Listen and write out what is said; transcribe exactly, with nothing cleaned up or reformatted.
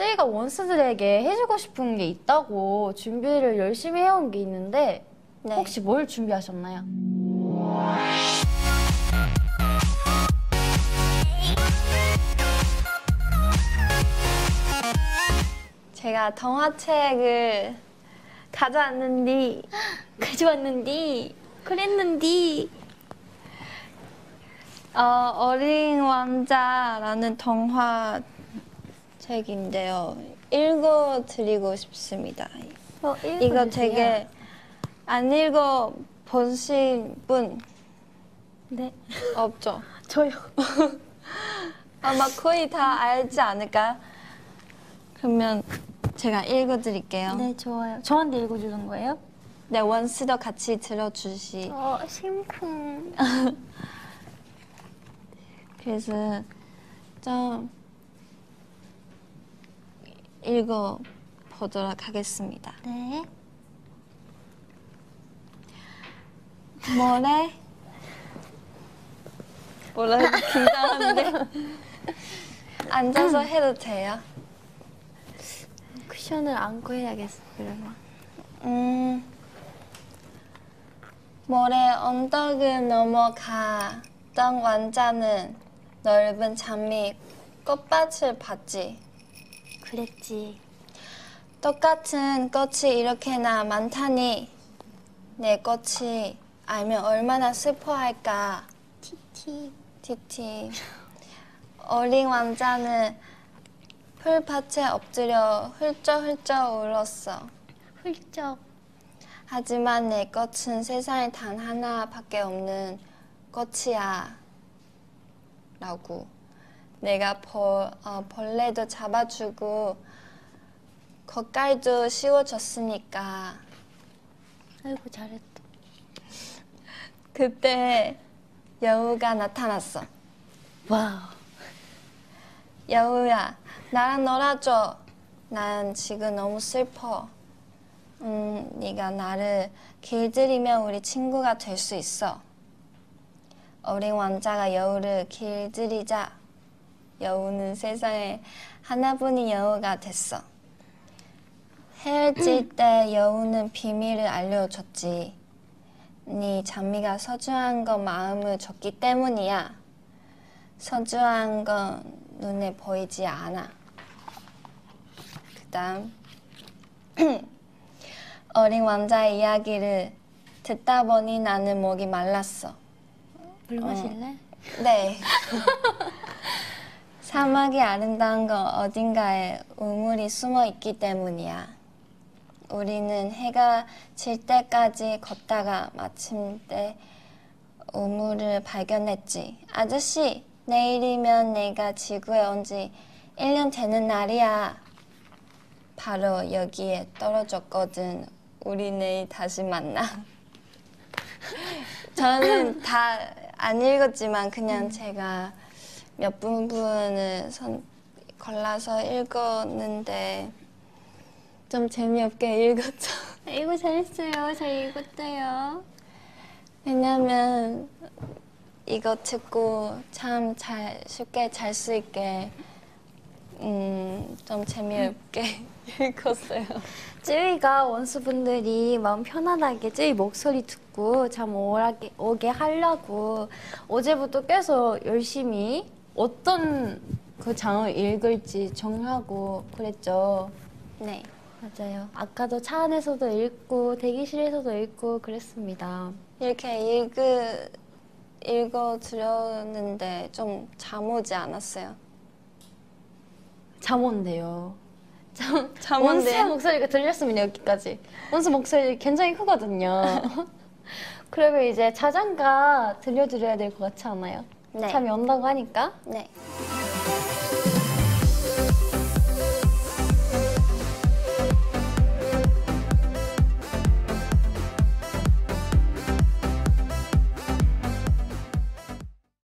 제이가 원스들에게 해주고 싶은 게 있다고 준비를 열심히 해온 게 있는데 네. 혹시 뭘 준비하셨나요? 제가 동화책을 가져왔는디 가져왔는디 그랬는디 어, 어린 왕자라는 동화책인데요. 읽어드리고 싶습니다. 어, 이거 되게 안 읽어보신 분 네. 없죠? 저요. 아마 거의 다 알지 않을까요? 그러면 제가 읽어드릴게요. 네, 좋아요. 저한테 읽어주는 거예요? 네, 원스도 같이 들어주시. 어, 심쿵. 그래서 좀 읽어보도록 하겠습니다. 네. 뭐래? 뭐라 긴장한데. 앉아서 해도 돼요? 쿠션을 안고 해야겠어, 그러면. 음. 모래 언덕을 넘어가던 왕자는 넓은 장미 꽃밭을 봤지. 그랬지. 똑같은 꽃이 이렇게나 많다니. 내 꽃이 알면 얼마나 슬퍼할까. 티티. 티티. 어린 왕자는 풀밭에 엎드려 훌쩍훌쩍 울었어. 훌쩍. 하지만 내 꽃은 세상에 단 하나밖에 없는 꽃이야. 라고. 내가 벌, 어, 벌레도 잡아주고 겉갈도 씌워줬으니까. 아이고 잘했다. 그때 여우가 나타났어. 와우. 여우야, 나랑 놀아줘. 난 지금 너무 슬퍼. 음, 네가 나를 길들이면 우리 친구가 될 수 있어. 어린 왕자가 여우를 길들이자 여우는 세상에 하나뿐인 여우가 됐어. 헤어질 때 여우는 비밀을 알려줬지. 네 장미가 소중한 건 마음을 줬기 때문이야. 소중한 건 눈에 보이지 않아. 그 다음 어린 왕자의 이야기를 듣다 보니 나는 목이 말랐어. 물 마실래? 어, 네. 사막이 아름다운 건 어딘가에 우물이 숨어 있기 때문이야. 우리는 해가 질 때까지 걷다가 마침 때 우물을 발견했지. 아저씨! 내일이면 내가 지구에 온 지 일 년 되는 날이야. 바로 여기에 떨어졌거든. 우리 내일 다시 만나. 저는 다 안 읽었지만 그냥 음. 제가 몇 부분을 선, 골라서 읽었는데 좀 재미없게 읽었죠. 이거 잘했어요. 잘 읽었어요. 왜냐면 이거 듣고 참 잘, 쉽게 잘 수 있게 음, 좀 재미없게 읽었어요. 쯔위가 원스분들이 마음 편안하게 쯔위 목소리 듣고 잠 오게, 오게 하려고 어제부터 계속 열심히 어떤 그 장을 읽을지 정하고 그랬죠. 네, 맞아요. 아까도 차 안에서도 읽고 대기실에서도 읽고 그랬습니다. 이렇게 읽을 읽어드렸는데 좀 잠 오지 않았어요? 잠 온대요. 잠, 잠 원스 목소리가 들렸으면 여기까지. 원스 목소리 굉장히 크거든요. 그러면 이제 자장가 들려드려야 될 것 같지 않아요? 네. 잠이 온다고 하니까? 네.